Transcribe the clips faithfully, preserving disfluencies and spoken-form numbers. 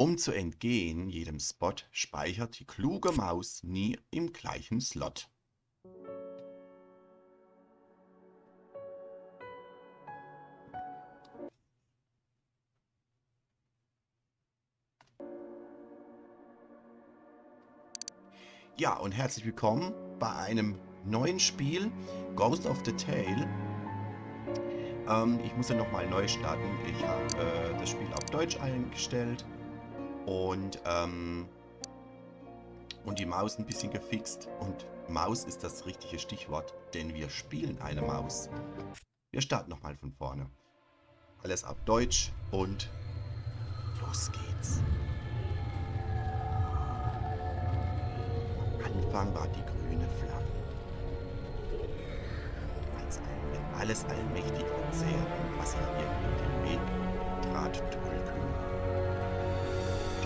Um zu entgehen jedem Spot, speichert die kluge Maus nie im gleichen Slot. Ja, und herzlich willkommen bei einem neuen Spiel, Ghost of a Tale. Ähm, ich muss ja nochmal neu starten. Ich habe äh, das Spiel auf Deutsch eingestellt und, ähm, und die Maus ein bisschen gefixt. Und Maus ist das richtige Stichwort, denn wir spielen eine Maus. Wir starten nochmal von vorne. Alles auf Deutsch und los geht's. Anfang war die grüne Flamme. Als ein, alles allmächtig verzehrt, was ihr in den Weg trat, Tulpen.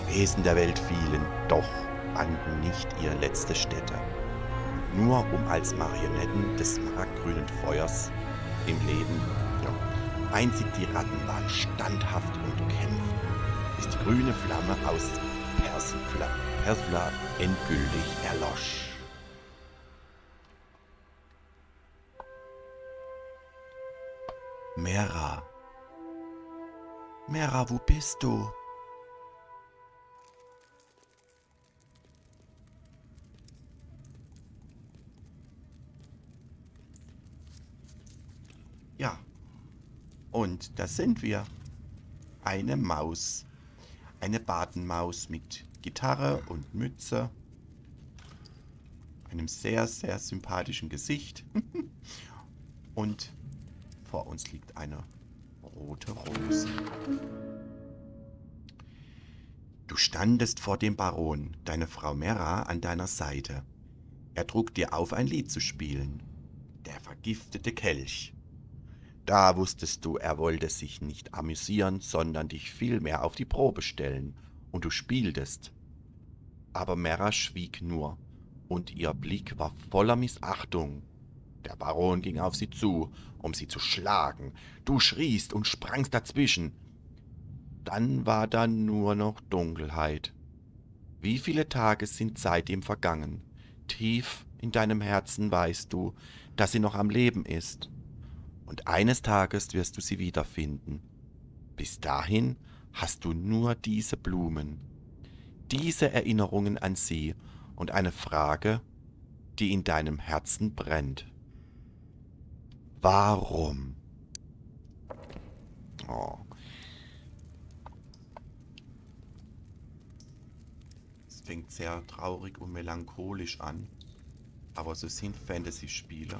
Die Wesen der Welt fielen, doch banden nicht ihre letzte Stätte, nur um als Marionetten des markgrünen Feuers im Leben. Doch einzig die Ratten waren standhaft und kämpften, bis die grüne Flamme aus Persenflamme Ursula endgültig erlosch. Merra. Merra, wo bist du? Ja. Und das sind wir. Eine Maus. Eine Bartenmaus mit Gitarre und Mütze, einem sehr, sehr sympathischen Gesicht und vor uns liegt eine rote Rose. Du standest vor dem Baron, deine Frau Merra an deiner Seite. Er trug dir auf, ein Lied zu spielen, der vergiftete Kelch. Da wusstest du, er wollte sich nicht amüsieren, sondern dich vielmehr auf die Probe stellen, und du spieltest. Aber Merra schwieg nur, und ihr Blick war voller Missachtung. Der Baron ging auf sie zu, um sie zu schlagen. Du schriest und sprangst dazwischen. Dann war da nur noch Dunkelheit. Wie viele Tage sind seitdem vergangen? Tief in deinem Herzen weißt du, dass sie noch am Leben ist. Und eines Tages wirst du sie wiederfinden. Bis dahin hast du nur diese Blumen, diese Erinnerungen an sie und eine Frage, die in deinem Herzen brennt. Warum? Oh. Es fängt sehr traurig und melancholisch an, aber so sind Fantasy-Spiele.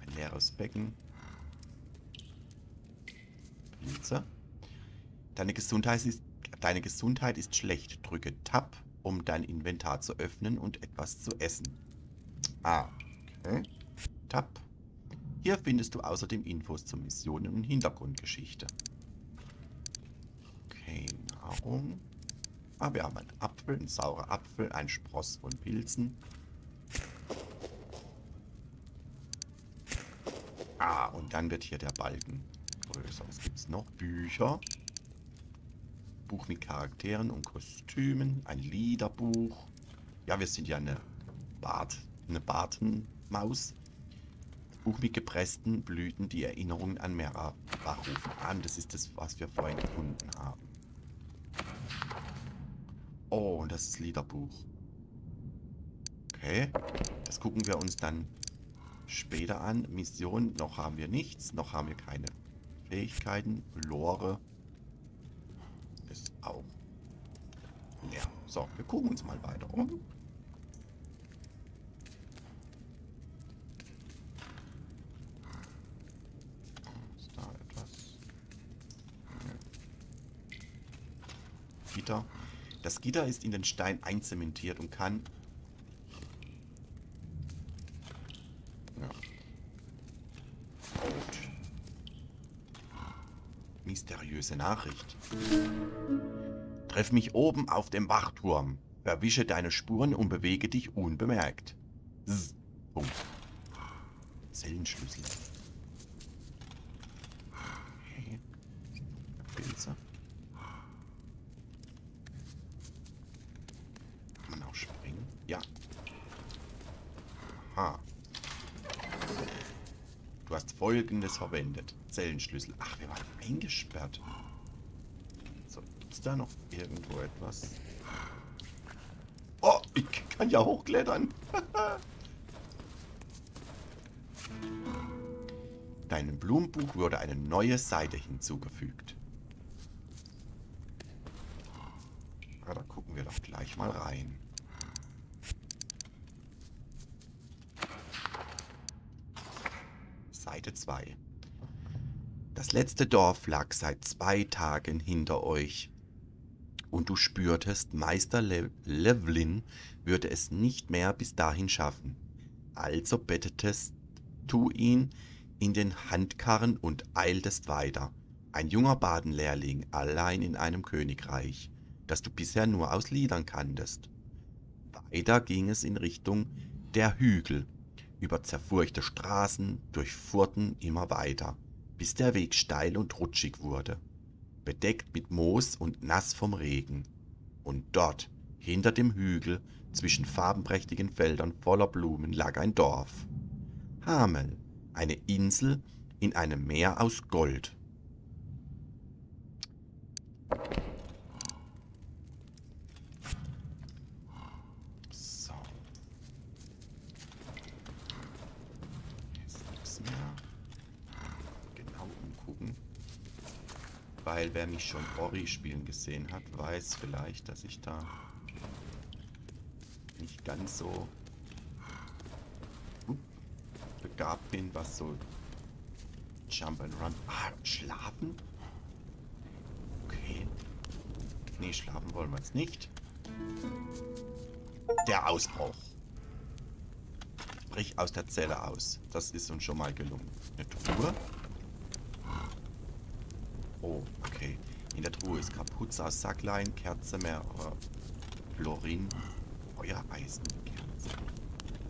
Ein leeres Becken. Pilze. Deine Gesundheit ist, deine Gesundheit ist schlecht. Drücke Tab, um dein Inventar zu öffnen und etwas zu essen. Ah, okay. Tab. Hier findest du außerdem Infos zur Mission und Hintergrundgeschichte. Okay, Nahrung. Ah, wir haben einen Apfel, einen sauren Apfel, einen Spross von Pilzen. Ah, und dann wird hier der Balken größer. Was gibt es noch? Bücher. Buch mit Charakteren und Kostümen, ein Liederbuch. Ja, wir sind ja eine, Bart, eine Bartenmaus. Buch mit gepressten Blüten, die Erinnerungen an Merra rufen an. Das ist das, was wir vorhin gefunden haben. Oh, und das ist Liederbuch. Okay, das gucken wir uns dann später an. Mission, noch haben wir nichts, noch haben wir keine Fähigkeiten. Lore ist auch leer. So, wir gucken uns mal weiter um. Ist da etwas? Nee. Gitter. Das Gitter ist in den Stein einzementiert und kann... Ja. Gut. Mysteriöse Nachricht. Treff mich oben auf dem Wachturm. Verwische deine Spuren und bewege dich unbemerkt. Z oh. Zellenschlüssel. Okay. Pilze. Du hast Folgendes verwendet. Zellenschlüssel. Ach, wir waren eingesperrt. So, gibt's da noch irgendwo etwas? Oh, ich kann ja hochklettern. Deinem Blumenbuch wurde eine neue Seite hinzugefügt. Ja, da gucken wir doch gleich mal rein. Seite zwei. Das letzte Dorf lag seit zwei Tagen hinter euch. Und du spürtest, Meister Le Levlin würde es nicht mehr bis dahin schaffen. Also bettetest du ihn in den Handkarren und eiltest weiter. Ein junger Badenlehrling, allein in einem Königreich, das du bisher nur aus Liedern kanntest. Weiter ging es in Richtung der Hügel. Über zerfurchte Straßen, durch Furten immer weiter, bis der Weg steil und rutschig wurde, bedeckt mit Moos und nass vom Regen. Und dort, hinter dem Hügel, zwischen farbenprächtigen Feldern voller Blumen, lag ein Dorf. Hamel, eine Insel in einem Meer aus Gold. Weil wer mich schon Ori spielen gesehen hat, weiß vielleicht, dass ich da nicht ganz so begabt bin, was so Jump and Run. Ah, schlafen? Okay. Nee, schlafen wollen wir jetzt nicht. Der Ausbruch. Brich aus der Zelle aus. Das ist uns schon mal gelungen. Eine Truhe. Oh, okay. In der Truhe ist Kapuze aus Sacklein, Kerze, Merra, Florin, Feuereisenkerze.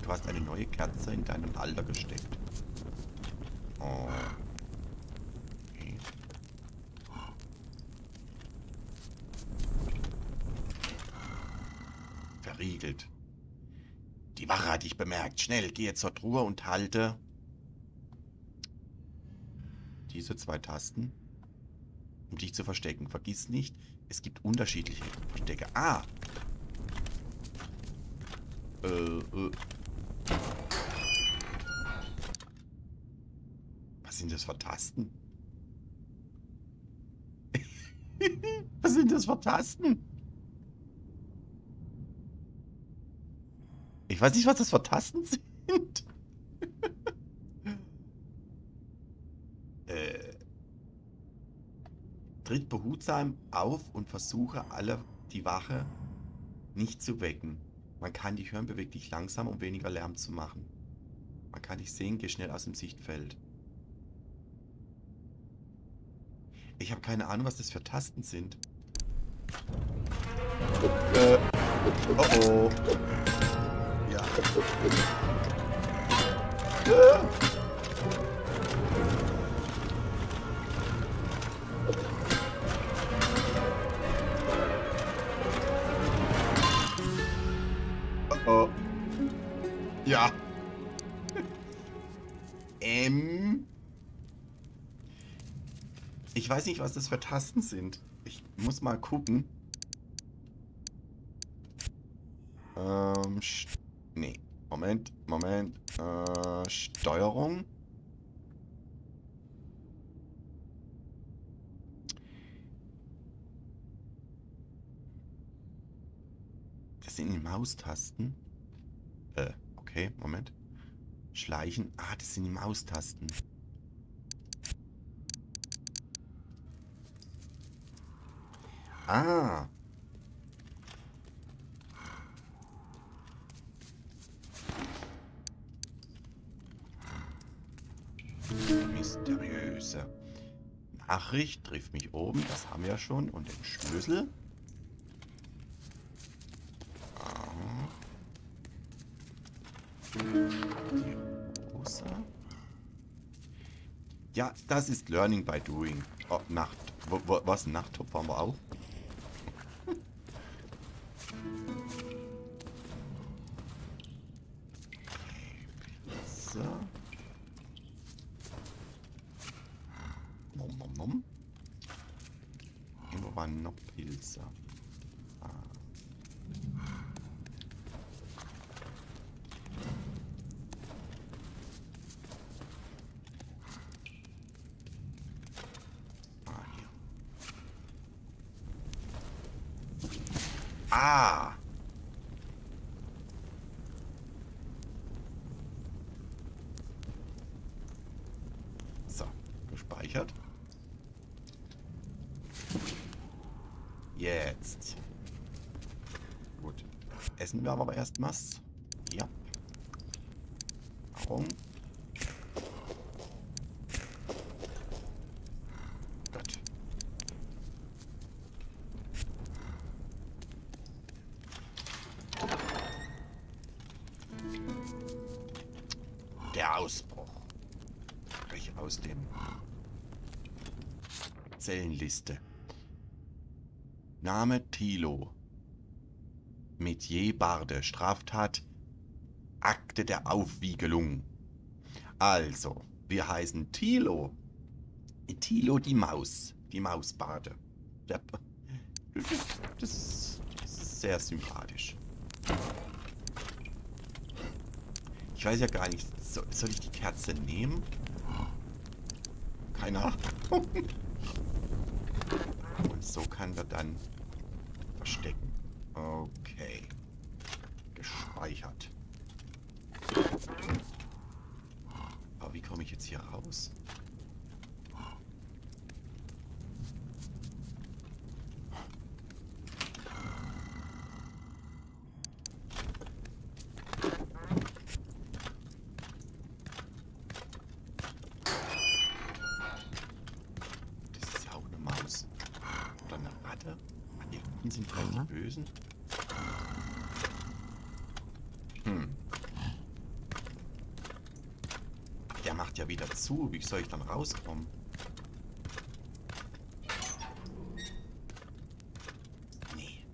Du hast eine neue Kerze in deinem Alter gesteckt. Oh. Okay. Verriegelt. Die Wache hat dich bemerkt. Schnell, gehe zur Truhe und halte diese zwei Tasten, um dich zu verstecken. Vergiss nicht, es gibt unterschiedliche Verstecke. Ah! Äh, äh. Was sind das für Tasten? Was sind das für Tasten? Ich weiß nicht, was das für Tasten sind. Tritt behutsam auf und versuche, alle die Wache nicht zu wecken. Man kann dich hören, beweg dich langsam, um weniger Lärm zu machen. Man kann dich sehen, geh schnell aus dem Sichtfeld. Ich habe keine Ahnung, was das für Tasten sind. Äh, oh oh. Ja. Ja. Ja. ähm. Ich weiß nicht, was das für Tasten sind. Ich muss mal gucken. Ähm. Nee. Moment, Moment. Äh, Steuerung. Das sind die Maustasten. Äh. Okay, Moment. Schleichen. Ah, das sind die Maustasten. Ah. Mysteriöse Nachricht trifft mich oben. Das haben wir schon. Und den Schlüssel. Ja, das ist Learning by Doing. Oh, Nacht. Wo, wo, was? Nachttopf haben wir auch? So. Nom nom. Irgendwo waren noch Pilze. Ah. Ah, hier. Ah! So, gespeichert. Jetzt. Gut. Essen wir aber erst was. Ja. Warum? Gut. Der Ausbruch. Sprich aus dem Zellenliste. Name Tilo. Metier Barde. Straftat. Akte der Aufwiegelung. Also, wir heißen Tilo. Tilo die Maus. Die Mausbarde. Das ist, das ist sehr sympathisch. Ich weiß ja gar nicht, soll, soll ich die Kerze nehmen? Keine Ahnung. Und so kann wir dann verstecken. Okay. Gespeichert. Aber wie komme ich jetzt hier raus? Der macht ja wieder zu. Wie soll ich dann rauskommen? Nee.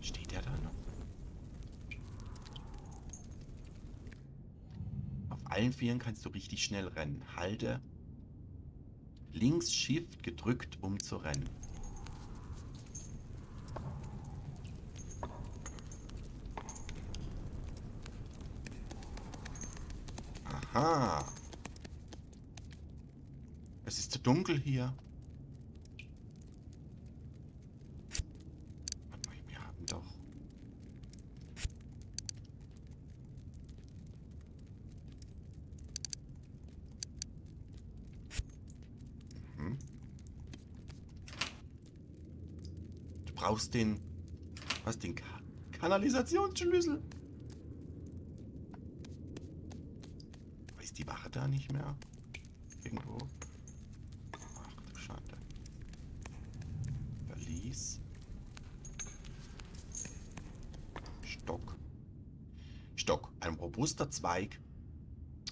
Steht der da noch? Auf allen Vieren kannst du richtig schnell rennen. Halte links Shift gedrückt, um zu rennen. Ah. Es ist zu dunkel hier. Warte mal, wir haben doch. Mhm. Du brauchst den. Was? Den Ka- Kanalisationsschlüssel? Die Wache da nicht mehr? Irgendwo? Ach du Schande. Verlies. Stock. Stock. Ein robuster Zweig.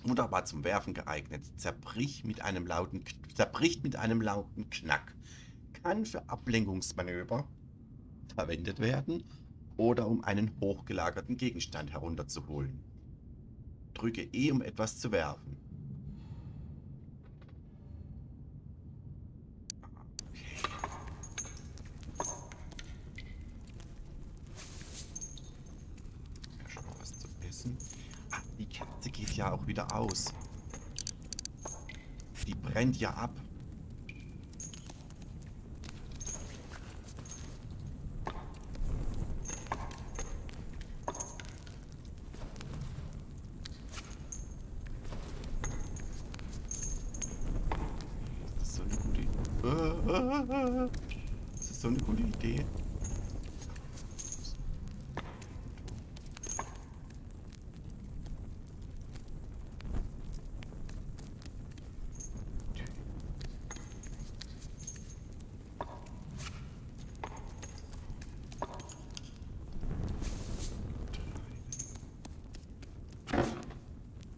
Wunderbar zum Werfen geeignet. Zerbricht mit einem lauten, zerbricht mit einem lauten Knack. Kann für Ablenkungsmanöver verwendet werden oder um einen hochgelagerten Gegenstand herunterzuholen. Drücke E, um etwas zu werfen. Okay. Ja, schon mal was zu essen. Ah, die Kerze geht ja auch wieder aus. Die brennt ja ab. Das ist so eine gute Idee.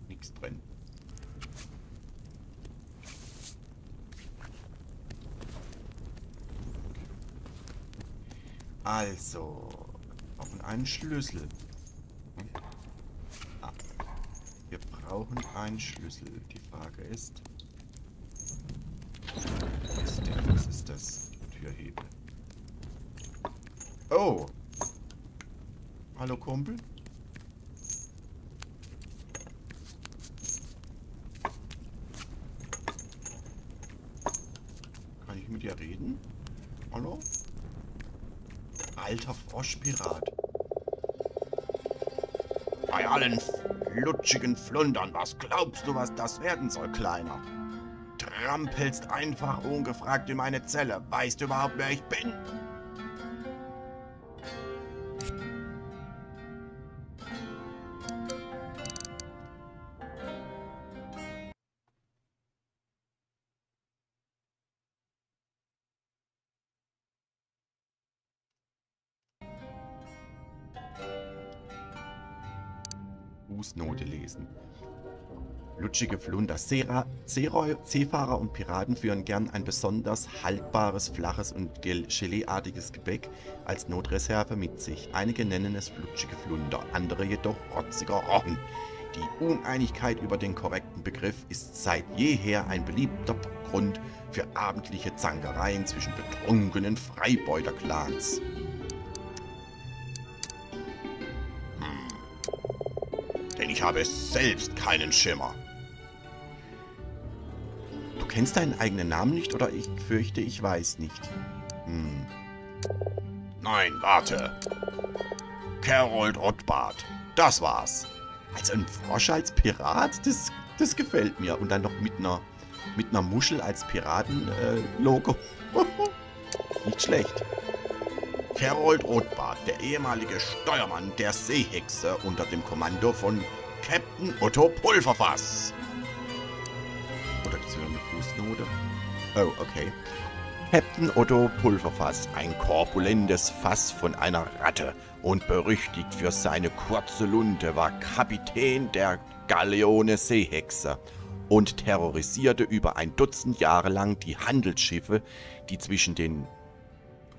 Nichts drin. Also, Und einen Schlüssel. Ah, wir brauchen einen Schlüssel. Die Frage ist... Was ist der? Was ist das? Türhebel. Oh! Hallo Kumpel? Kann ich mit dir reden? Hallo? Alter Froschpirat. Bei allen lutschigen Flundern, was glaubst du, was das werden soll, Kleiner? Trampelst einfach ungefragt in meine Zelle. Weißt du überhaupt, wer ich bin? Fußnote lesen. Lutschige Flunder. Seefahrer und Piraten führen gern ein besonders haltbares, flaches und geleeartiges Gebäck als Notreserve mit sich. Einige nennen es flutschige Flunder, andere jedoch rotziger Rochen. Die Uneinigkeit über den korrekten Begriff ist seit jeher ein beliebter Grund für abendliche Zankereien zwischen betrunkenen Freibeuterclans. Ich habe selbst keinen Schimmer. Du kennst deinen eigenen Namen nicht, oder ich fürchte, ich weiß nicht. Hm. Nein, warte. Kerold Rotbart. Das war's. Also ein Frosch als Pirat? Das, das gefällt mir. Und dann noch mit einer, mit einer Muschel als Piraten-Logo. Äh, nicht schlecht. Kerold Rotbart, der ehemalige Steuermann der Seehexe unter dem Kommando von Captain Otto Pulverfass. Oder das ist wieder eine Fußnote. Oh, okay. Captain Otto Pulverfass, ein korpulentes Fass von einer Ratte und berüchtigt für seine kurze Lunte, war Kapitän der Galeone Seehexe und terrorisierte über ein Dutzend Jahre lang die Handelsschiffe, die zwischen den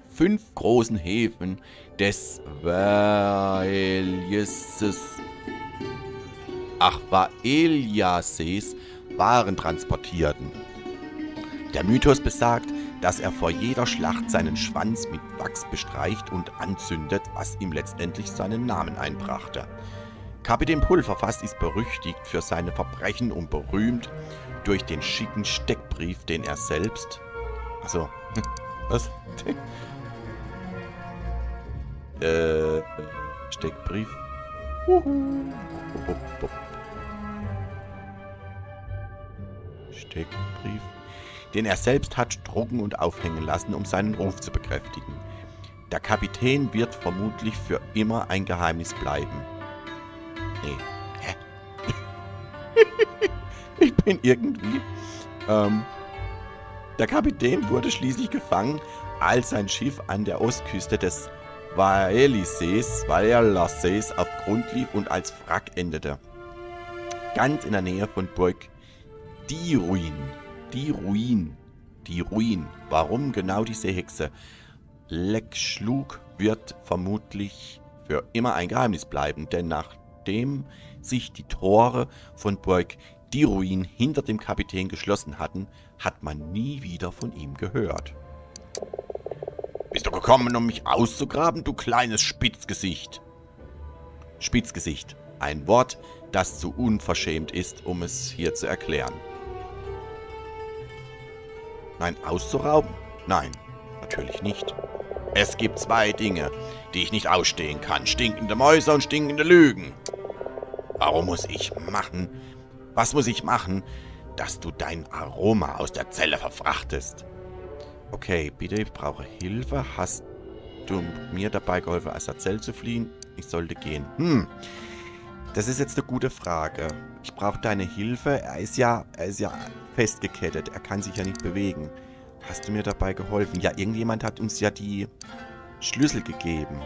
fünf großen Häfen des Vaelia-Sees Ach, Vaelia-Sees Waren transportierten. Der Mythos besagt, dass er vor jeder Schlacht seinen Schwanz mit Wachs bestreicht und anzündet, was ihm letztendlich seinen Namen einbrachte. Kapitän Pulverfass ist berüchtigt für seine Verbrechen und berühmt durch den schicken Steckbrief, den er selbst... Also, was? Äh, Steckbrief. Uhu. Steckbrief. Den er selbst hat drucken und aufhängen lassen, um seinen Ruf zu bekräftigen. Der Kapitän wird vermutlich für immer ein Geheimnis bleiben. Nee. Hä? Ich bin irgendwie... Ähm... Der Kapitän wurde schließlich gefangen, als sein Schiff an der Ostküste des Vaelia-Sees auf Grund lief und als Wrack endete. Ganz in der Nähe von Burg Dwyrain. Dwyrain. Dwyrain. Warum genau die Seehexe? Leckschlug wird vermutlich für immer ein Geheimnis bleiben, denn nachdem sich die Tore von Burg Dwyrain hinter dem Kapitän geschlossen hatten, hat man nie wieder von ihm gehört. Bist du gekommen, um mich auszugraben, du kleines Spitzgesicht? Spitzgesicht. Ein Wort, das zu unverschämt ist, um es hier zu erklären. Nein, auszurauben? Nein, natürlich nicht. Es gibt zwei Dinge, die ich nicht ausstehen kann. Stinkende Mäuse und stinkende Lügen. Warum muss ich machen? Was muss ich machen, dass du dein Aroma aus der Zelle verfrachtest? Okay, bitte, ich brauche Hilfe. Hast du mir dabei geholfen, aus der Zelle zu fliehen? Ich sollte gehen. Hm, das ist jetzt eine gute Frage. Ich brauche deine Hilfe. Er ist ja, er ist ja festgekettet. Er kann sich ja nicht bewegen. Hast du mir dabei geholfen? Ja, irgendjemand hat uns ja die Schlüssel gegeben.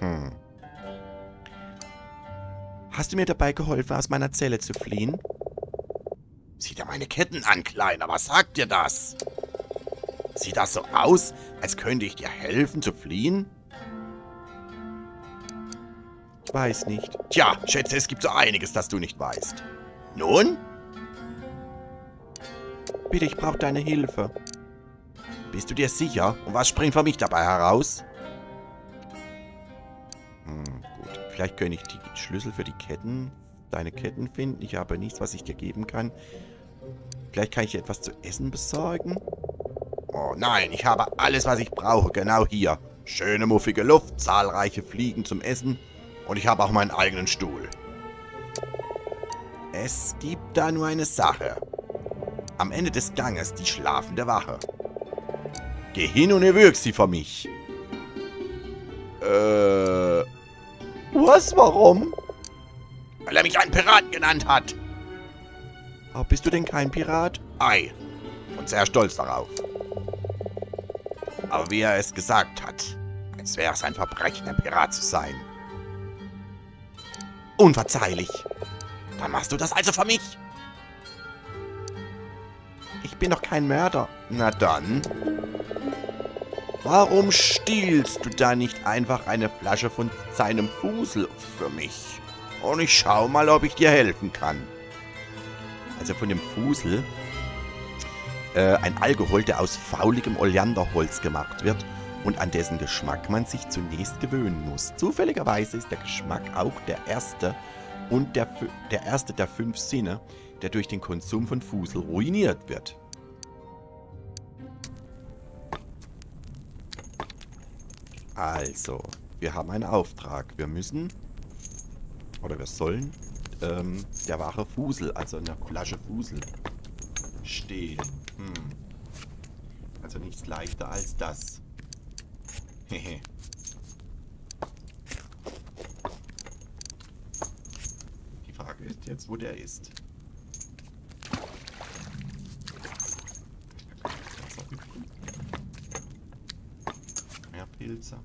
Hm. Hast du mir dabei geholfen, aus meiner Zelle zu fliehen? Sieh dir meine Ketten an, Kleiner. Was sagt dir das? Sieht das so aus, als könnte ich dir helfen zu fliehen? Weiß nicht. Tja, schätze, es gibt so einiges, das du nicht weißt. Nun? Bitte, ich brauche deine Hilfe. Bist du dir sicher? Und was springt für mich dabei heraus? Hm, gut. Vielleicht könnte ich die Schlüssel für die Ketten, deine Ketten finden. Ich habe nichts, was ich dir geben kann. Vielleicht kann ich dir etwas zu essen besorgen. Oh nein, ich habe alles, was ich brauche. Genau hier. Schöne, muffige Luft, zahlreiche Fliegen zum Essen. Und ich habe auch meinen eigenen Stuhl. Es gibt da nur eine Sache. Am Ende des Ganges die schlafende Wache. Geh hin und erwürg sie vor mich. Äh... Was? Warum? Weil er mich einen Piraten genannt hat. Aber bist du denn kein Pirat? Ei. Und sehr stolz darauf. Aber wie er es gesagt hat, als wäre es ein Verbrechen, ein Pirat zu sein. Unverzeihlich. Dann machst du das also für mich? Ich bin doch kein Mörder. Na dann. Warum stiehlst du da nicht einfach eine Flasche von seinem Fusel für mich? Und ich schau mal, ob ich dir helfen kann. Also von dem Fusel. Äh, ein Alkohol, der aus fauligem Oleanderholz gemacht wird. Und an dessen Geschmack man sich zunächst gewöhnen muss. Zufälligerweise ist der Geschmack auch der erste und der, der erste der fünf Sinne, der durch den Konsum von Fusel ruiniert wird. Also, wir haben einen Auftrag. Wir müssen, oder wir sollen, ähm, der Wache Fusel, also in der Flasche Fusel, stehen. Hm. Also nichts leichter als das. Hehe. Die Frage ist jetzt, wo der ist. Mehr Pilze.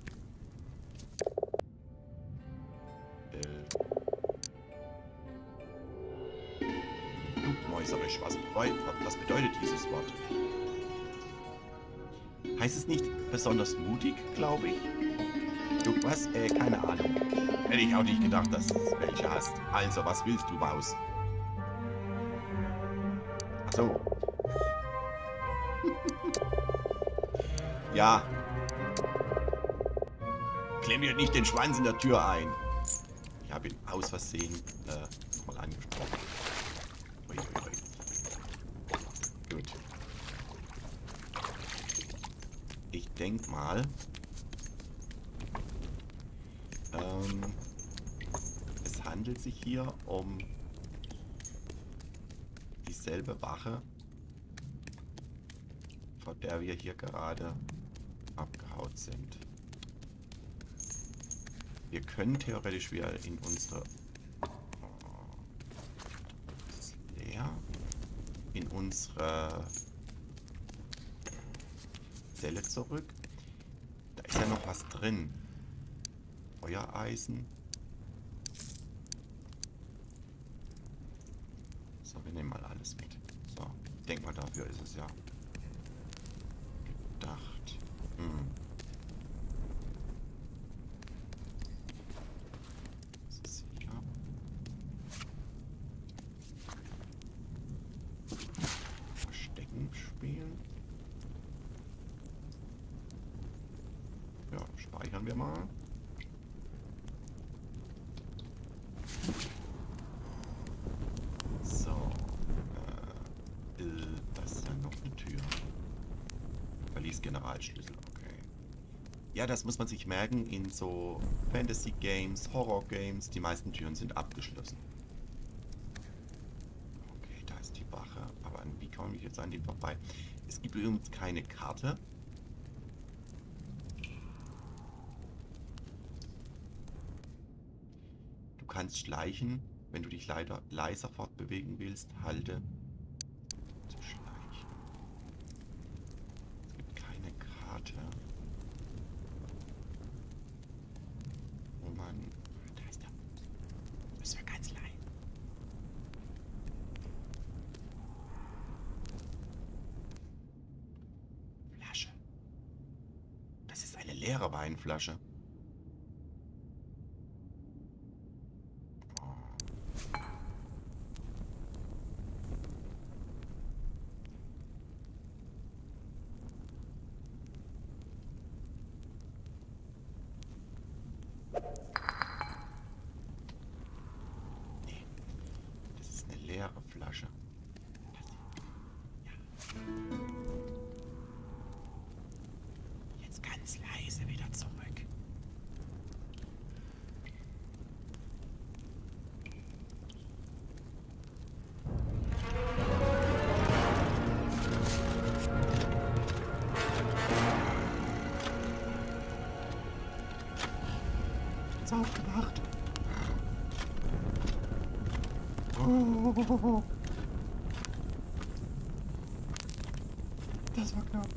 Äh. Blutmäuserisch, was bedeutet, was bedeutet dieses Wort? Heißt es nicht besonders mutig, glaube ich? Du, was? Äh, keine Ahnung. Hätte ich auch nicht gedacht, dass du welche hast. Also, was willst du, Maus? Achso. Ja. Klemm dir nicht den Schwanz in der Tür ein. Ich habe ihn aus Versehen äh, mal angesprochen. Ui, ui, ui. Ich denke mal, ähm, es handelt sich hier um dieselbe Wache, vor der wir hier gerade abgehaut sind. Wir können theoretisch wieder in unsere, oh, ist leer, in unsere zurück. Da ist ja noch was drin. Feuereisen. So, wir nehmen mal alles mit. So, ich denke mal, dafür ist es ja gedacht. Hm. Ist es sicher? Verstecken spielen. Speichern wir mal. So. Äh, das ist ja noch eine Tür. Verließ Generalschlüssel, okay. Ja, das muss man sich merken in so Fantasy-Games, Horror-Games. Die meisten Türen sind abgeschlossen. Okay, da ist die Wache. Aber an, wie komme ich jetzt an dem vorbei? Es gibt übrigens keine Karte. Du kannst schleichen, wenn du dich leider leiser fortbewegen willst, halte zu schleichen. Es gibt keine Karte. Oh Mann, da ist er. Das ist ja ganz leicht. Flasche. leere Weinflasche. Aufgewacht. Oh, oh, oh, oh. Das war knapp.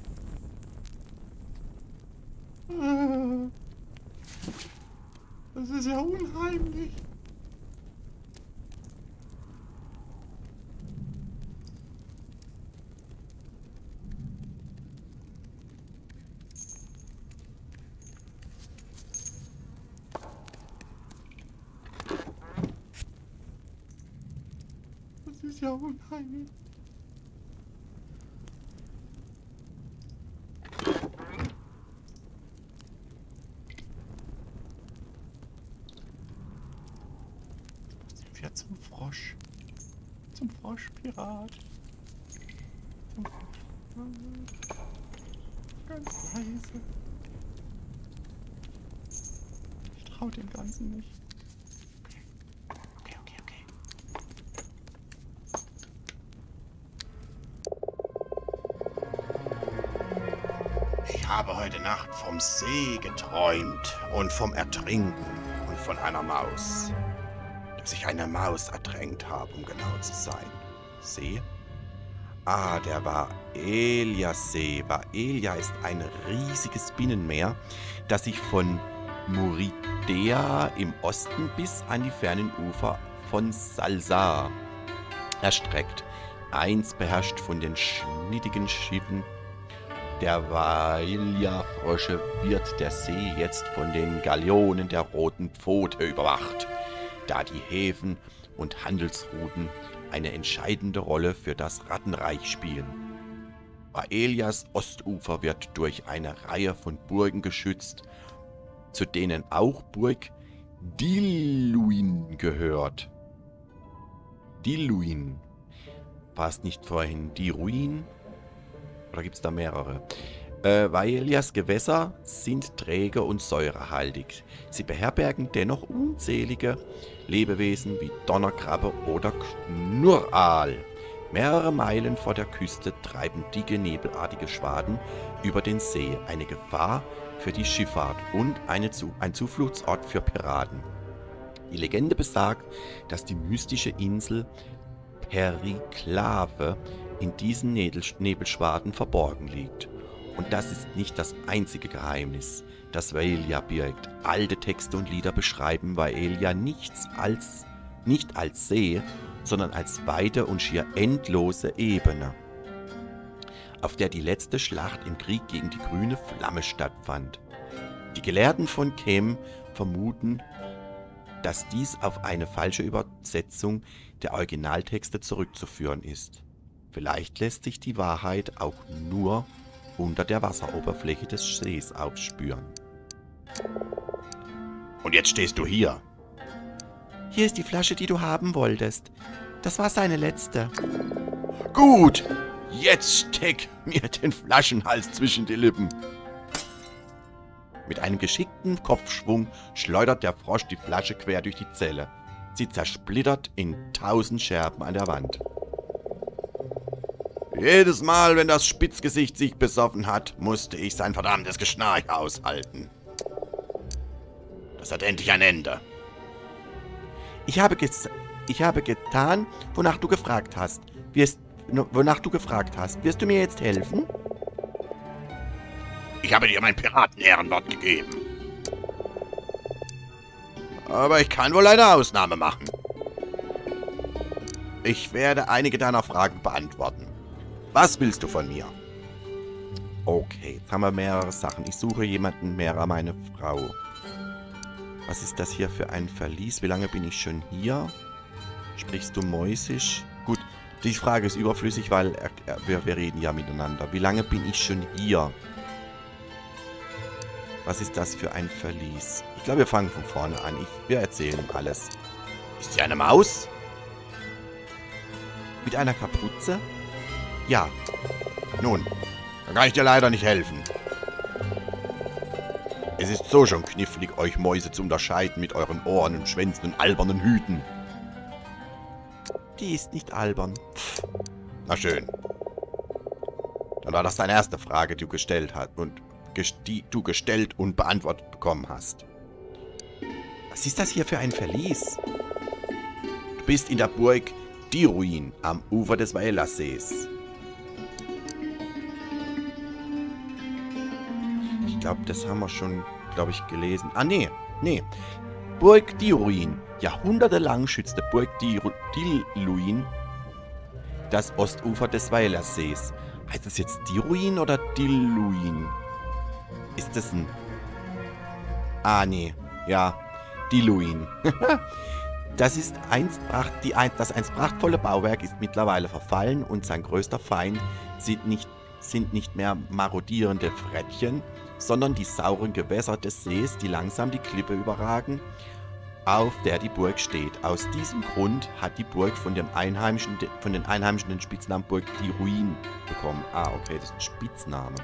Das ist ja unheimlich. Ja, unheimlich. Sind wir zum Frosch. Zum Froschpirat. Zum Froschpirat. Ganz leise. Ich traue dem Ganzen nicht. Ich habe heute Nacht vom See geträumt und vom Ertrinken und von einer Maus. Dass ich eine Maus ertränkt habe, um genau zu sein. See? Ah, der Vaelia-See. Vaelia ist ein riesiges Binnenmeer, das sich von Muridea im Osten bis an die fernen Ufer von Salsa erstreckt. Einst beherrscht von den schnittigen Schiffen der Vaelia-Frösche wird der See jetzt von den Galeonen der Roten Pfote überwacht, da die Häfen und Handelsrouten eine entscheidende Rolle für das Rattenreich spielen. Vaelias Ostufer wird durch eine Reihe von Burgen geschützt, zu denen auch Burg Dwyrain gehört. Dwyrain. War es nicht vorhin die Ruin? Oder gibt es da mehrere? Äh, Vaelias Gewässer sind träge und säurehaltig. Sie beherbergen dennoch unzählige Lebewesen wie Donnerkrabbe oder Knurraal. Mehrere Meilen vor der Küste treiben dicke, nebelartige Schwaden über den See. Eine Gefahr für die Schifffahrt und eine Zu- ein Zufluchtsort für Piraten. Die Legende besagt, dass die mystische Insel Periklave in diesen Nebelschwaden verborgen liegt. Und das ist nicht das einzige Geheimnis, das Vaelia birgt. Alte Texte und Lieder beschreiben Vaelia nichts als, nicht als See, sondern als weite und schier endlose Ebene, auf der die letzte Schlacht im Krieg gegen die grüne Flamme stattfand. Die Gelehrten von Kem vermuten, dass dies auf eine falsche Übersetzung der Originaltexte zurückzuführen ist. Vielleicht lässt sich die Wahrheit auch nur unter der Wasseroberfläche des Sees aufspüren. Und jetzt stehst du hier. Hier ist die Flasche, die du haben wolltest. Das war seine letzte. Gut, jetzt steck mir den Flaschenhals zwischen die Lippen. Mit einem geschickten Kopfschwung schleudert der Frosch die Flasche quer durch die Zelle. Sie zersplittert in tausend Scherben an der Wand. Jedes Mal, wenn das Spitzgesicht sich besoffen hat, musste ich sein verdammtes Geschnarch aushalten. Das hat endlich ein Ende. Ich habe, ich habe getan, wonach du gefragt hast. Wirst, wonach du gefragt hast. Wirst du mir jetzt helfen? Ich habe dir mein Piraten-Ehrenwort gegeben. Aber ich kann wohl eine Ausnahme machen. Ich werde einige deiner Fragen beantworten. Was willst du von mir? Okay, jetzt haben wir mehrere Sachen. Ich suche jemanden, Merra, meine Frau. Was ist das hier für ein Verlies? Wie lange bin ich schon hier? Sprichst du Mäusisch? Gut, die Frage ist überflüssig, weil äh, wir, wir reden ja miteinander. Wie lange bin ich schon hier? Was ist das für ein Verlies? Ich glaube, wir fangen von vorne an. Ich, wir erzählen alles. Ist sie eine Maus? Mit einer Kapuze? Ja. Nun, da kann ich dir leider nicht helfen. Es ist so schon knifflig, euch Mäuse zu unterscheiden mit euren Ohren und Schwänzen und albernen Hüten. Die ist nicht albern. Na schön. Dann war das deine erste Frage, die du gestellt hast und... die du gestellt und beantwortet bekommen hast. Was ist das hier für ein Verlies? Du bist in der Burg Dwyrain am Ufer des Vaelia-Sees. Ich glaube, das haben wir schon, glaube ich, gelesen. Ah, nee, nee. Burg Dwyrain. Jahrhundertelang schützte Burg Dwyrain das Ostufer des Vaelia-Sees. Heißt das jetzt Dwyrain oder Dwyrain? Ist das ein... Ah, nee. Ja. Dwyrain. das, ist einst pracht, die, das einst prachtvolle Bauwerk ist mittlerweile verfallen und sein größter Feind sind nicht, sind nicht mehr marodierende Frettchen, sondern die sauren Gewässer des Sees, die langsam die Klippe überragen, auf der die Burg steht. Aus diesem Grund hat die Burg von, dem Einheimischen, von den Einheimischen den Spitznamen Burg Dwyrain bekommen. Ah, okay, das ist ein Spitzname.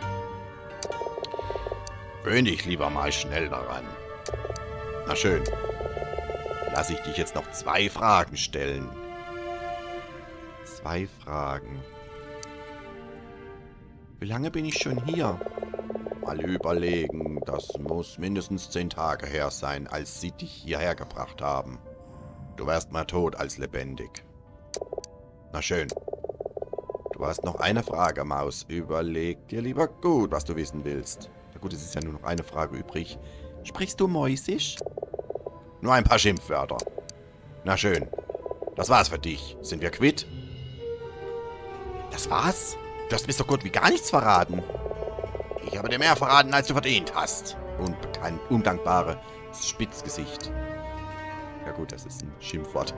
Gewöhn dich lieber mal schnell daran. Na schön. Lass ich dich jetzt noch zwei Fragen stellen. Zwei Fragen. Wie lange bin ich schon hier? Mal überlegen. Das muss mindestens zehn Tage her sein, als sie dich hierher gebracht haben. Du wärst mal tot als lebendig. Na schön. Du hast noch eine Frage, Maus. Überleg dir lieber gut, was du wissen willst. Gut, es ist ja nur noch eine Frage übrig. Sprichst du Mäusisch? Nur ein paar Schimpfwörter. Na schön. Das war's für dich. Sind wir quitt? Das war's? Du hast mir so gut wie gar nichts verraten. Ich habe dir mehr verraten, als du verdient hast. Unbekannt, undankbare Spitzgesicht. Ja gut, das ist ein Schimpfwort.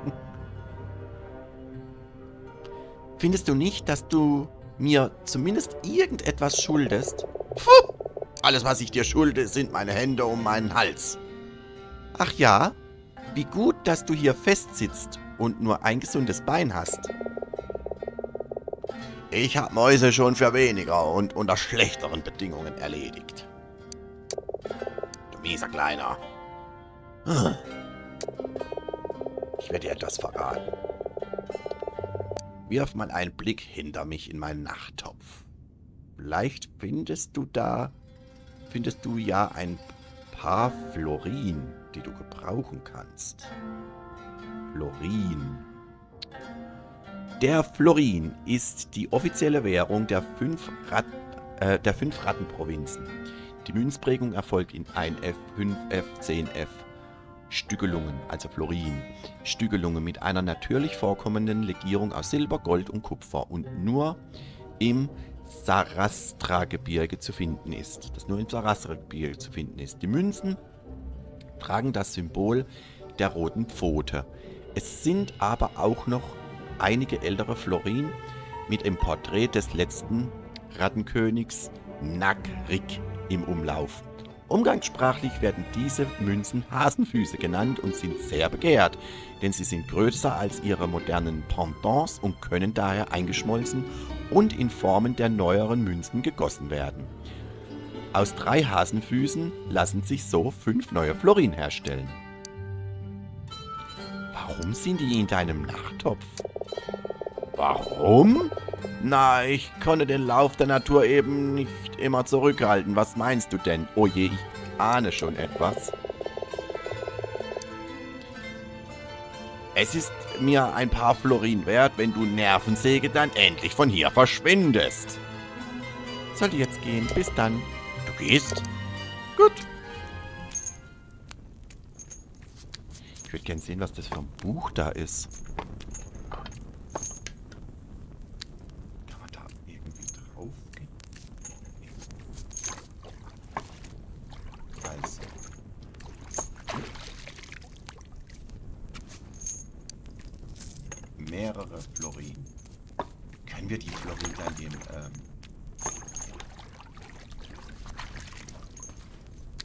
Findest du nicht, dass du mir zumindest irgendetwas schuldest? Puh! Alles, was ich dir schulde, sind meine Hände um meinen Hals. Ach ja? Wie gut, dass du hier festsitzt und nur ein gesundes Bein hast. Ich habe Mäuse schon für weniger und unter schlechteren Bedingungen erledigt. Du mieser Kleiner. Hm. Ich werde dir etwas verraten. Wirf mal einen Blick hinter mich in meinen Nachttopf. Vielleicht findest du da... findest du ja ein paar Florin, die du gebrauchen kannst. Florin. Der Florin ist die offizielle Währung der fünf, Rat, äh, der fünf Rattenprovinzen. Die Münzprägung erfolgt in ein F, fünf F, zehn F. Stückelungen, also Florin. Stückelungen mit einer natürlich vorkommenden Legierung aus Silber, Gold und Kupfer und nur im Sarastra-Gebirge zu finden ist. Das nur im Sarastra-Gebirge zu finden ist. Die Münzen tragen das Symbol der roten Pfote. Es sind aber auch noch einige ältere Florin mit dem Porträt des letzten Rattenkönigs Nack-Rick im Umlauf. Umgangssprachlich werden diese Münzen Hasenfüße genannt und sind sehr begehrt, denn sie sind größer als ihre modernen Pendants und können daher eingeschmolzen und in Formen der neueren Münzen gegossen werden. Aus drei Hasenfüßen lassen sich so fünf neue Florin herstellen. Warum sind die in deinem Nachttopf? Warum? Na, ich konnte den Lauf der Natur eben nicht immer zurückhalten. Was meinst du denn? Oh je, ich ahne schon etwas. Es ist mir ein paar Florin wert, wenn du Nervensäge dann endlich von hier verschwindest. Sollte jetzt gehen. Bis dann. Du gehst? Gut. Ich würde gerne sehen, was das für ein Buch da ist. andere Florin. Können wir die Florin dann den, ähm,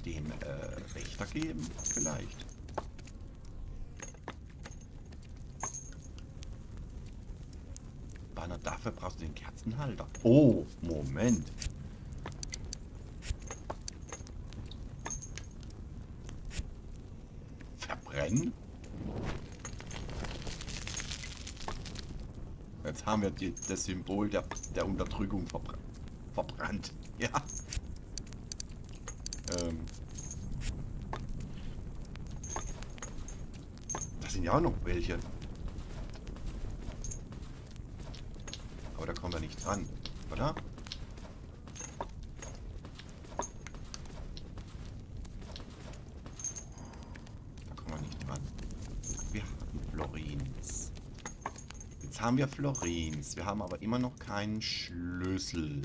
dem äh, Wächter geben? Vielleicht. Banner, dafür brauchst du den Kerzenhalter. Oh, Moment. Verbrennen? Jetzt haben wir die, das Symbol der, der Unterdrückung verbr verbrannt. Ja. Ähm. Da sind ja auch noch welche. Aber da kommen wir nicht dran, oder? Haben wir Florins. Wir haben aber immer noch keinen Schlüssel.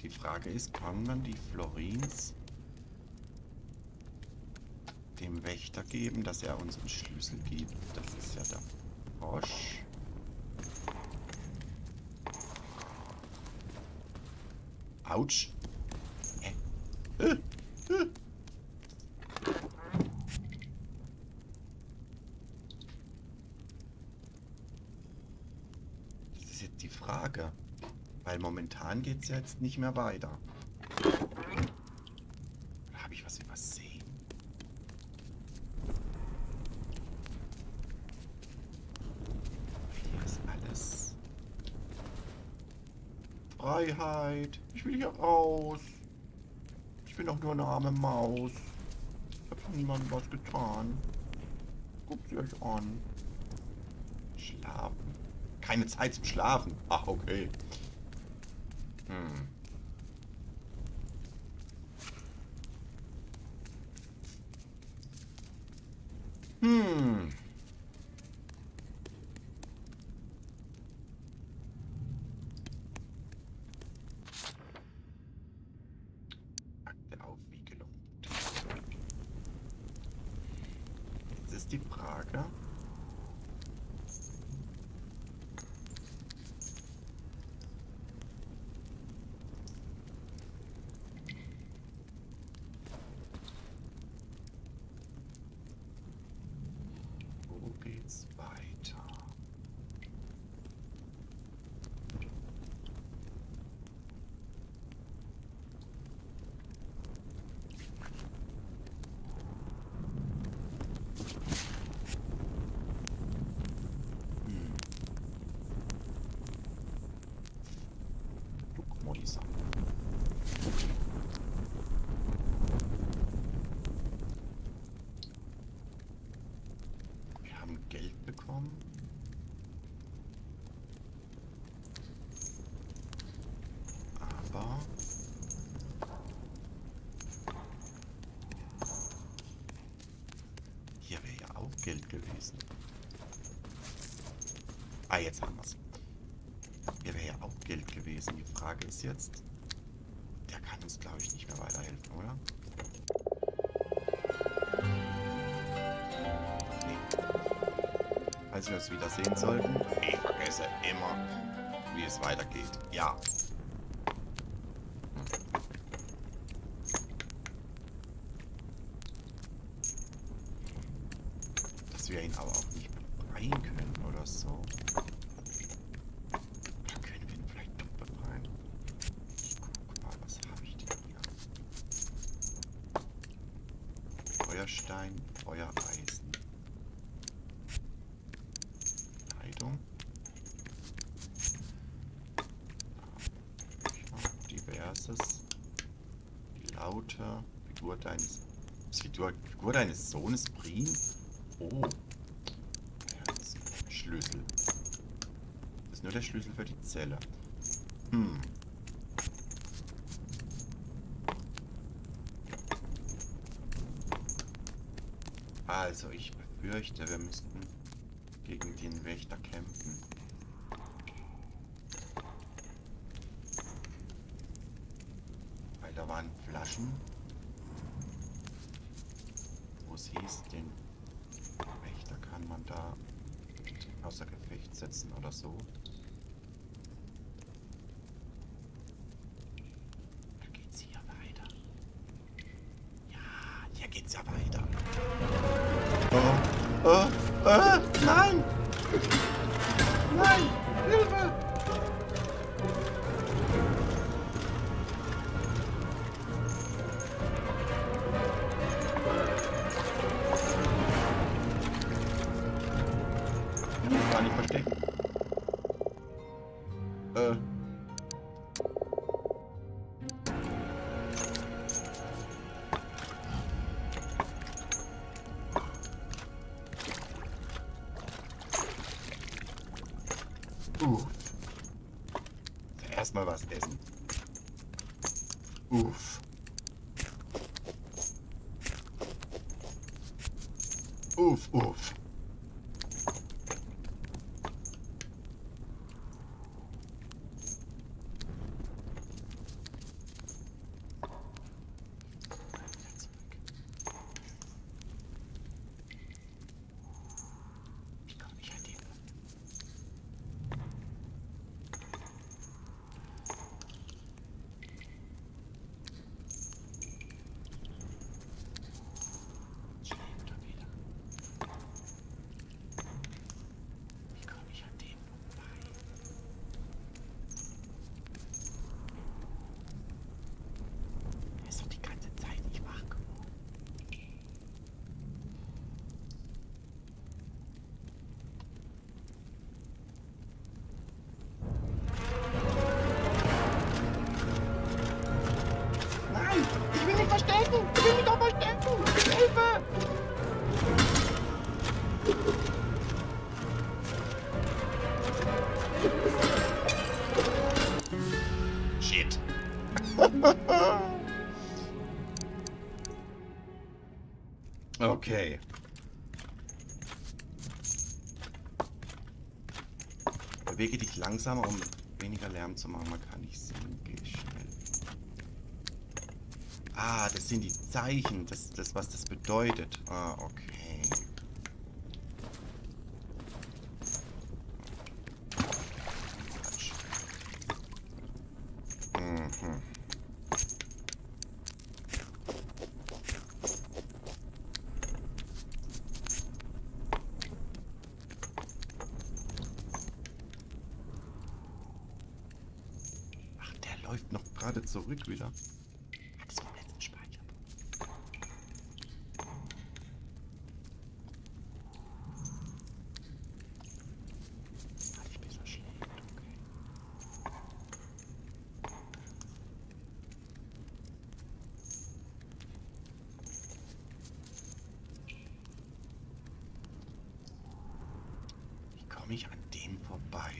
Die Frage ist, kann man die Florins dem Wächter geben, dass er uns einen Schlüssel gibt? Das ist ja der Frosch. Autsch. Hä? Äh, äh. Weil momentan geht es ja jetzt nicht mehr weiter. Oder habe ich was übersehen? Hier ist alles. Freiheit! Ich will hier raus! Ich bin doch nur eine arme Maus. Ich habe niemandem was getan. Guckt sie euch an. Schlafen. Keine Zeit zum Schlafen. Ach, okay. Hm. Hm. Akte Aufwiegelung. Jetzt ist die Frage. Geld gewesen. Ah, jetzt haben wir es. Hier wäre ja auch Geld gewesen. Die Frage ist jetzt, der kann uns, glaube ich, nicht mehr weiterhelfen, oder? Nee. Als wir es wieder sehen sollten. Ich vergesse immer, wie es weitergeht. Ja. Wir ihn aber auch nicht befreien können oder so. Da können wir ihn vielleicht doch befreien. Ich guck mal, was habe ich denn hier? Feuerstein, Feuereisen. Kleidung. Diverses. Die Laute. Figur deines. Figur, Figur deines Sohnes Brin. Oh. Schlüssel. Das ist nur der Schlüssel für die Zelle. Hm. Also, ich befürchte, wir müssten gegen den Wächter kämpfen. Weil da waren Flaschen. Wo es hieß, den... Da kann man da außer Gefecht setzen oder so. Da geht's hier weiter. Ja, hier geht's ja weiter. Oh, oh, oh, nein! Nein! Hilfe! Erstmal was essen. Uff. Uff, uff. Okay. Bewege dich langsamer, um weniger Lärm zu machen. Man kann nicht sehen. Geh schnell. Ah, das sind die Zeichen. Das, das, was das bedeutet. Ah, okay. Mhm. Zurück wieder. Hat es vom letzten Speicher. Hat ich besser schlecht, okay. Wie komme ich an dem vorbei?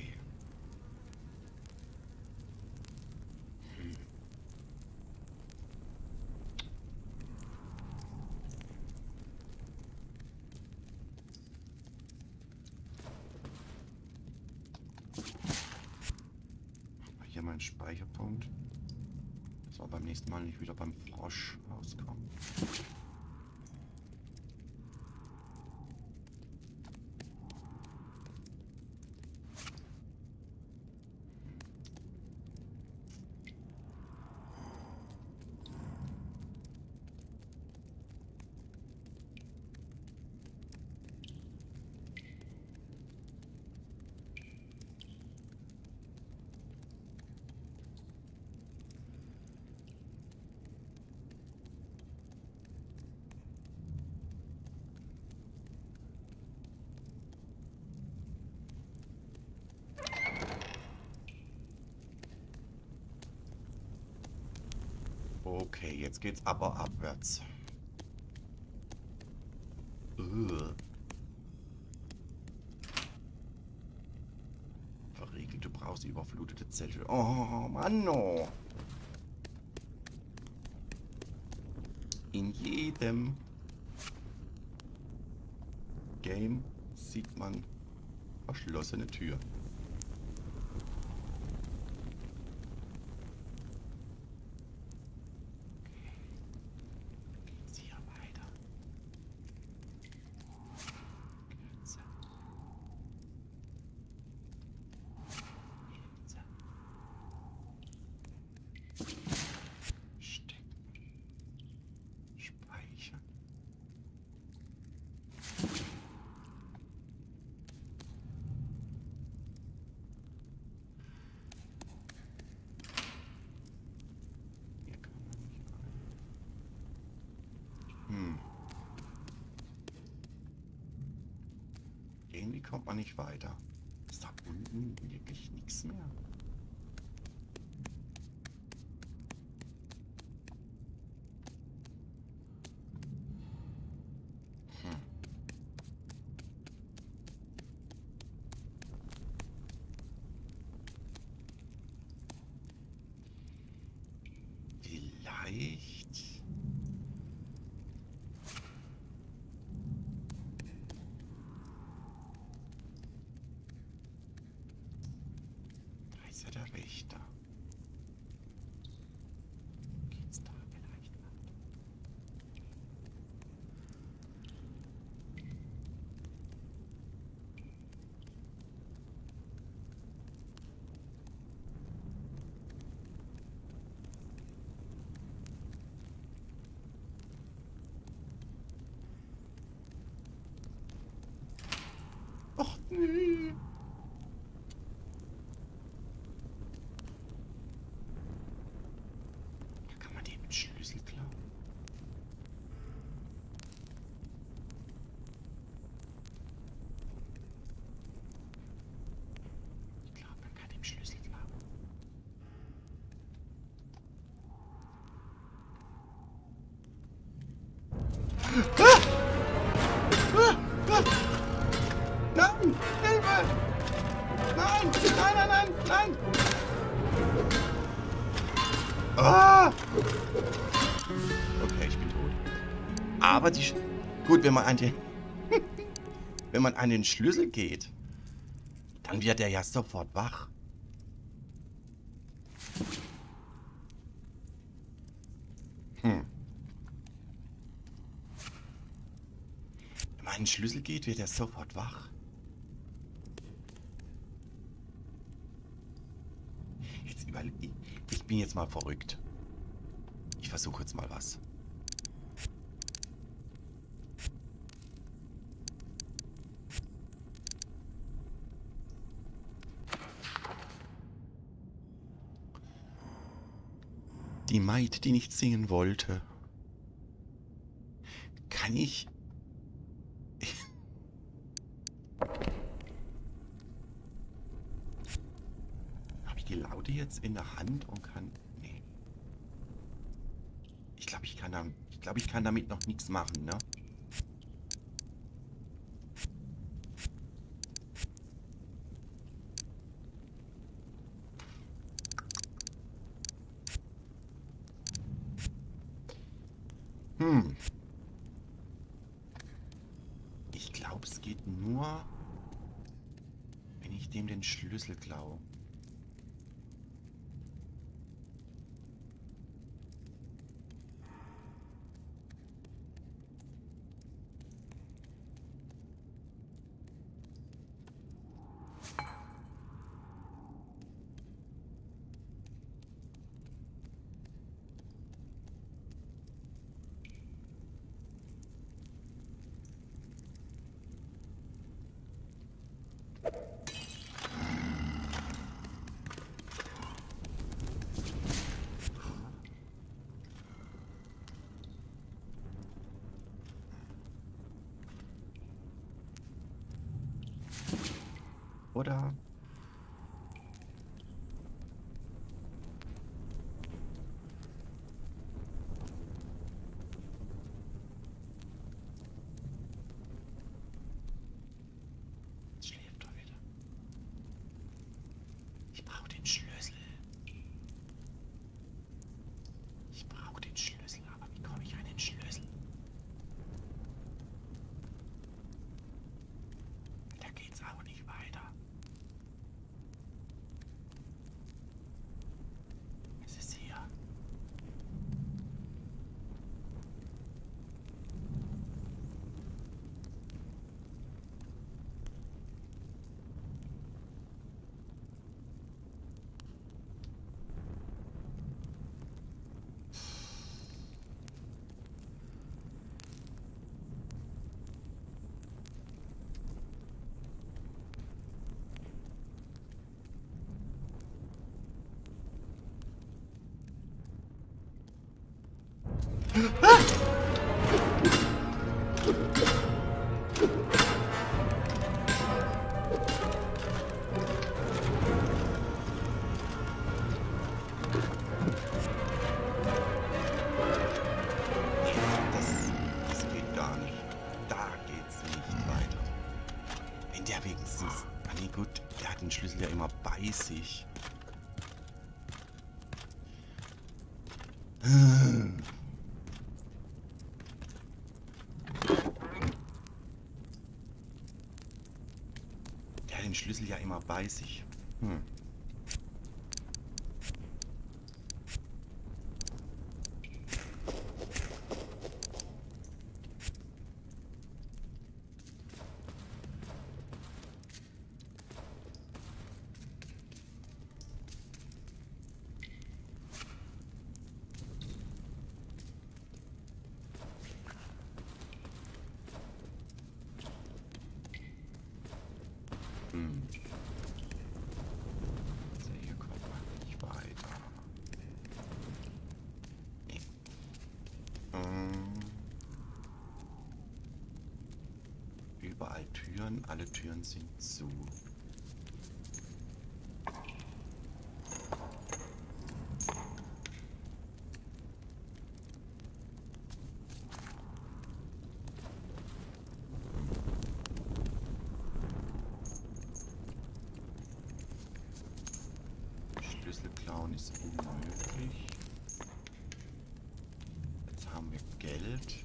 Speicherpunkt. So, beim nächsten Mal nicht wieder beim Frosch rauskommen. Okay, jetzt geht's aber abwärts. Ugh. Verriegelt, du brauchst überflutete Zelte. Oh, Mann, oh. In jedem Game sieht man verschlossene Tür. kommt man nicht weiter. Ist da unten wirklich nichts mehr? Och, nee. Da kann man den mit Schlüssel klauen. Ich glaube, man kann den Schlüssel klauen. Ah! Ah! Ah! Nein! Hilfe! Nein! Nein, nein, nein! Nein! Ah! Okay, ich bin tot. Aber die... Sch Gut, wenn man an den... wenn man an den Schlüssel geht, dann wird der ja sofort wach. Hm. Wenn man an den Schlüssel geht, wird er sofort wach. Weil ich, ich bin jetzt mal verrückt. Ich versuche jetzt mal was. Die Maid, die nicht singen wollte. Kann ich... die Laute jetzt in der Hand und kann... Nee. Ich glaube, ich kann damit, ich glaube, ich kann damit noch nichts machen, ne? Hm. Ich glaube, es geht nur, wenn ich dem den Schlüssel klaue. Oder? Schläft doch wieder. Ich brauche den Schlüssel. Ich brauche den Schlüssel, aber wie komme ich an den Schlüssel? Da geht's auch nicht weiter. Ah! Das, das geht gar nicht. Da geht's nicht weiter. Wenn der wenigstens... Ah nee, gut, der hat den Schlüssel ja immer bei sich. Der hat den Schlüssel ja immer bei sich. Hm. Überall Türen, alle Türen sind zu. Schlüssel klauen ist unmöglich. Jetzt haben wir Geld.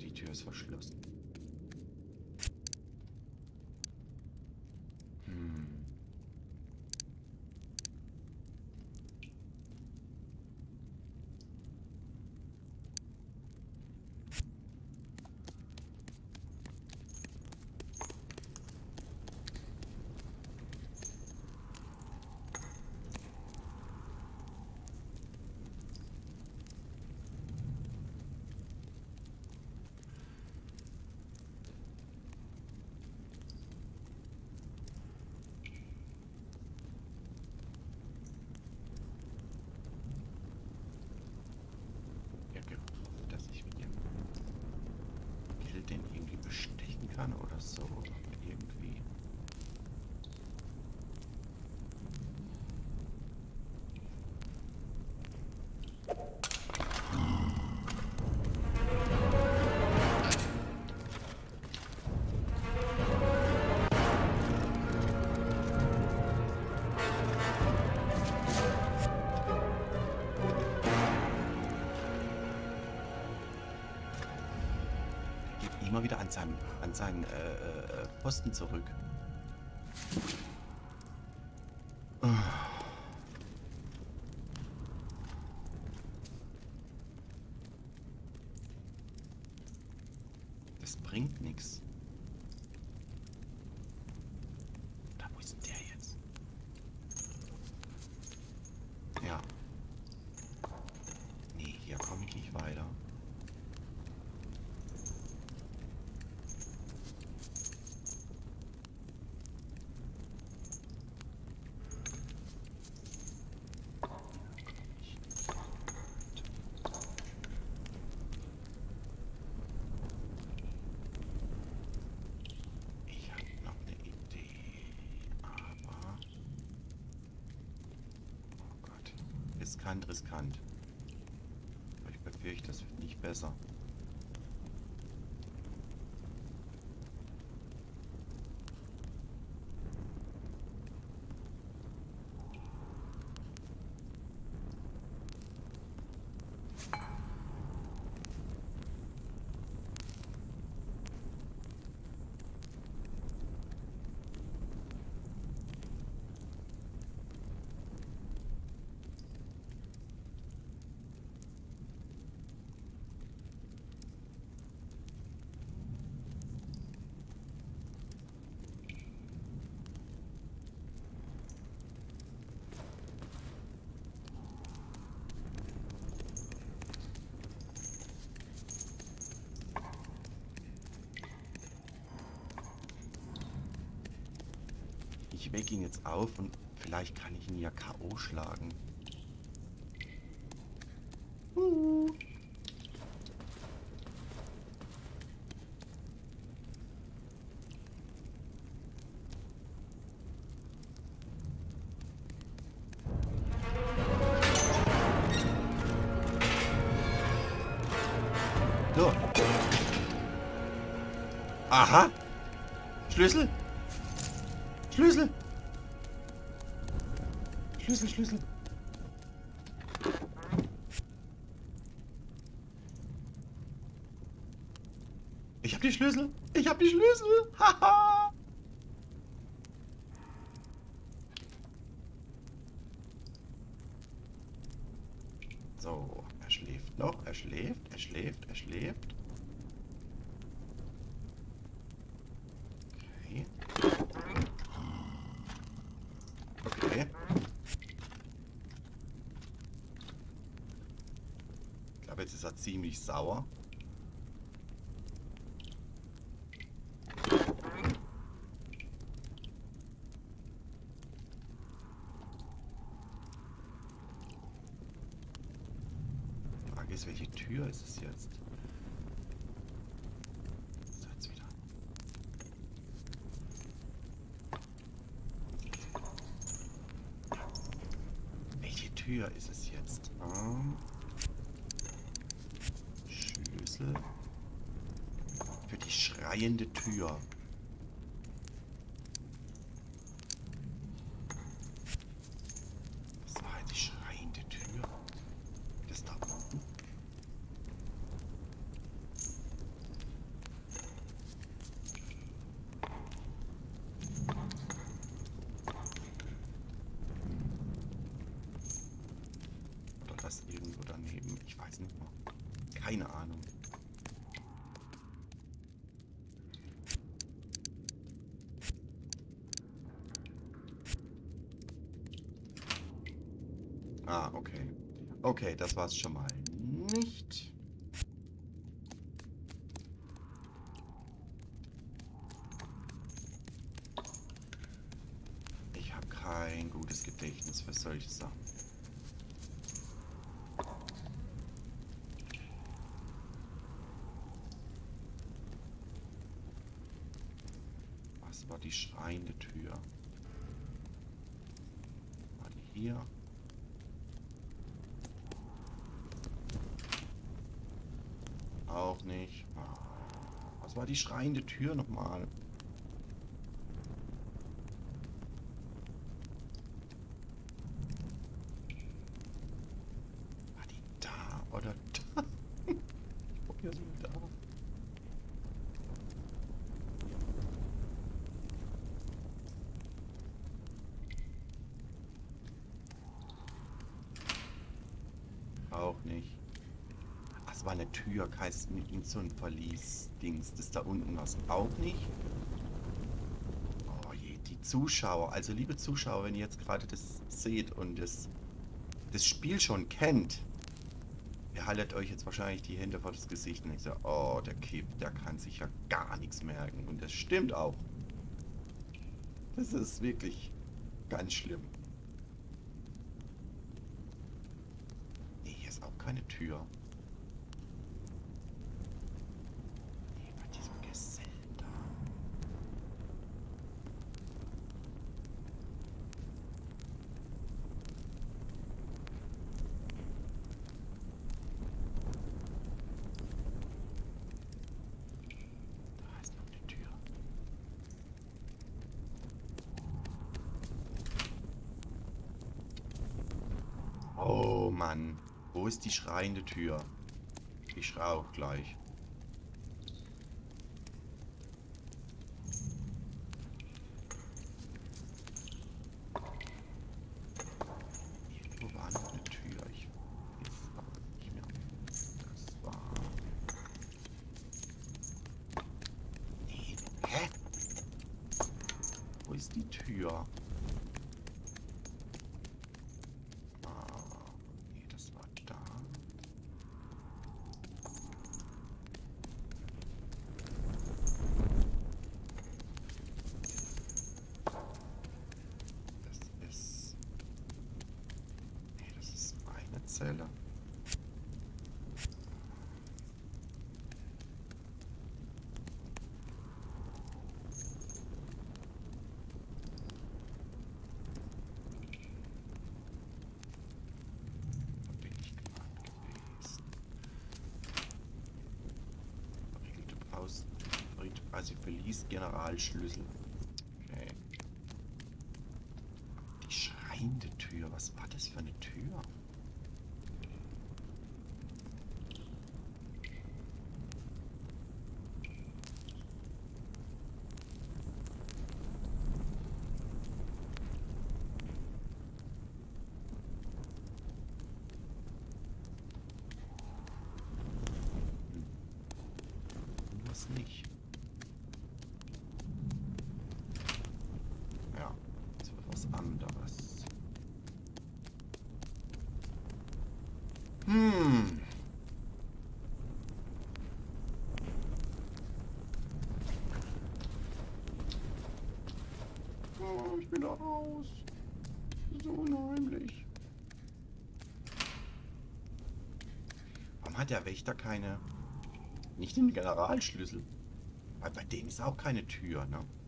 Die Tür ist verschlossen. Hm. Den irgendwie bestechen kann oder so oder irgendwie. Immer wieder an seinen, an seinen äh, äh, Posten zurück. Oh. Das bringt nichts. Da, wo ist denn der jetzt? Ja. Nee, hier komme ich nicht weiter. Riskant, riskant. Ich befürchte, das wird nicht besser. Ich weck ihn jetzt auf und vielleicht kann ich ihn ja K O schlagen. Uh. So. Aha. Schlüssel. Schlüssel. Schlüssel, Schlüssel. Ich hab die Schlüssel. Ich hab die Schlüssel. Haha. So, er schläft noch. Er schläft, er schläft, er schläft. Ist er ziemlich sauer. Die Frage ist, welche Tür ist es jetzt? So, jetzt wieder. Welche Tür ist es jetzt? Hm. Für die schreiende Tür. Was war die schreiende Tür? Das da unten. Oder das irgendwo daneben. Ich weiß nicht mehr. Keine Ahnung. Ah, okay. Okay, das war's schon mal nicht. Ich habe kein gutes Gedächtnis für solche Sachen. Was war die schreiende Tür? War die hier? Auch nicht. Was war die schreiende Tür nochmal? War die da oder da? Ob wir sind da. Auch nicht. Das war eine Tür, heißt mit so ein Verlies-Dings. Das da unten was auch nicht. Oh je, die Zuschauer. Also liebe Zuschauer, wenn ihr jetzt gerade das seht und das, das Spiel schon kennt, ihr haltet euch jetzt wahrscheinlich die Hände vor das Gesicht und ich sage, oh, der Kipp, der kann sich ja gar nichts merken. Und das stimmt auch. Das ist wirklich ganz schlimm. Nee, hier ist auch keine Tür. Oh Mann, wo ist die schreiende Tür? Ich schreie auch gleich. Irgendwo war noch eine Tür. Ich weiß auch nicht mehr. Das war. Nee. Hä? Wo ist die Tür? Verlies Generalschlüssel. Okay. Die schreiende Tür. Was war das für eine Tür? Nicht. Ja, jetzt wird was anderes. Hm. Oh, ich bin da raus. So unheimlich. Warum hat der Wächter keine... Nicht den Generalschlüssel. Weil bei dem ist auch keine Tür, ne?